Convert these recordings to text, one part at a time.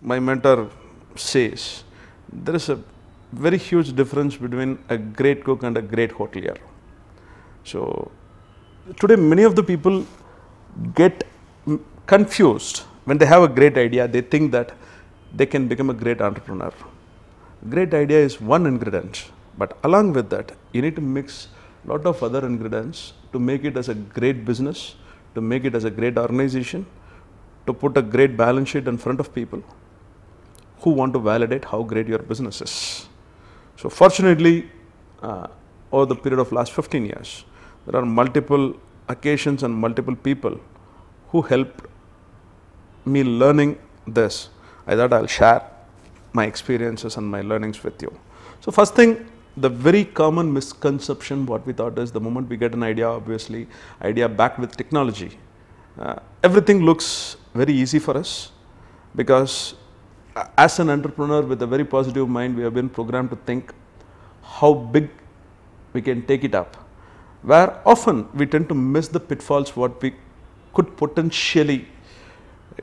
my mentor says, there is a very huge difference between a great cook and a great hotelier. So today many of the people get confused when they have a great idea. They think that they can become a great entrepreneur. Great idea is one ingredient, but along with that you need to mix a lot of other ingredients to make it as a great business, to make it as a great organization, to put a great balance sheet in front of people who want to validate how great your business is. So fortunately, over the period of last 15 years, there are multiple occasions and multiple people who helped me learning this. I thought I'll share my experiences and my learnings with you. So first thing, the very common misconception what we thought is the moment we get an idea, obviously, idea backed with technology, everything looks very easy for us, because as an entrepreneur with a very positive mind, we have been programmed to think how big we can take it up, where often we tend to miss the pitfalls what we could potentially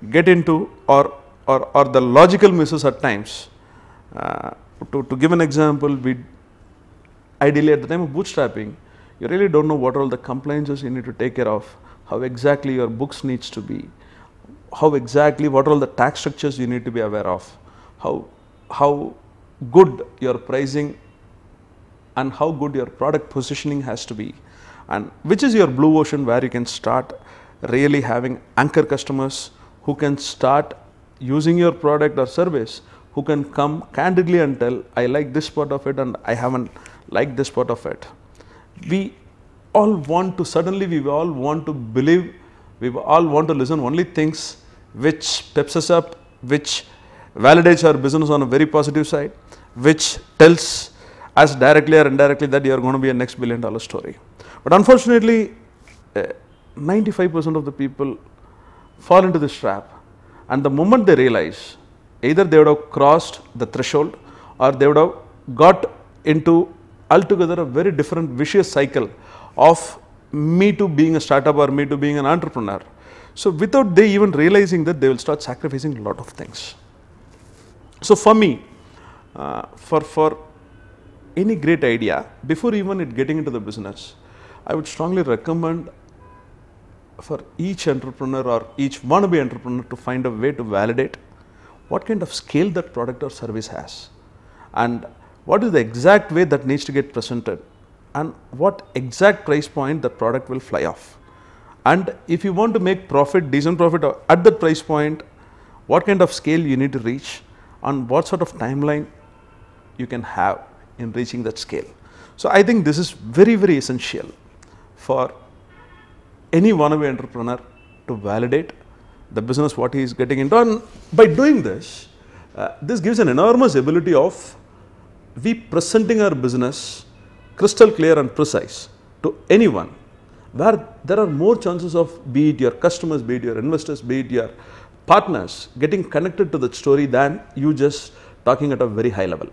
get into, or the logical misses at times. To give an example, we ideally at the time of bootstrapping, you really don't know what all the compliances you need to take care of, how exactly your books needs to be, how exactly what all the tax structures you need to be aware of, how good your pricing and how good your product positioning has to be, and which is your blue ocean where you can start really having anchor customers who can start using your product or service, who can come candidly and tell, I like this part of it and I haven't liked this part of it. We all want to believe, we all want to listen only things which peps us up, which validates our business on a very positive side, which tells us directly or indirectly that you are going to be a next $1 billion story. But unfortunately, 95% of the people fall into this trap, and the moment they realize, either they would have crossed the threshold or they would have got into altogether a very different vicious cycle of me too being a startup or me too being an entrepreneur. So without they even realizing that, they will start sacrificing a lot of things. So for me, for any great idea, before even it getting into the business, I would strongly recommend for each entrepreneur or each wannabe entrepreneur to find a way to validate what kind of scale that product or service has, and what is the exact way that needs to get presented, and what exact price point the product will fly off. And if you want to make profit, decent profit at that price point, what kind of scale you need to reach and what sort of timeline you can have in reaching that scale. So I think this is very, very essential for any wannabe entrepreneur to validate the business what he is getting into, and by doing this, this gives an enormous ability of we presenting our business crystal clear and precise to anyone, where there are more chances of, be it your customers, be it your investors, be it your partners, getting connected to that story than you just talking at a very high level.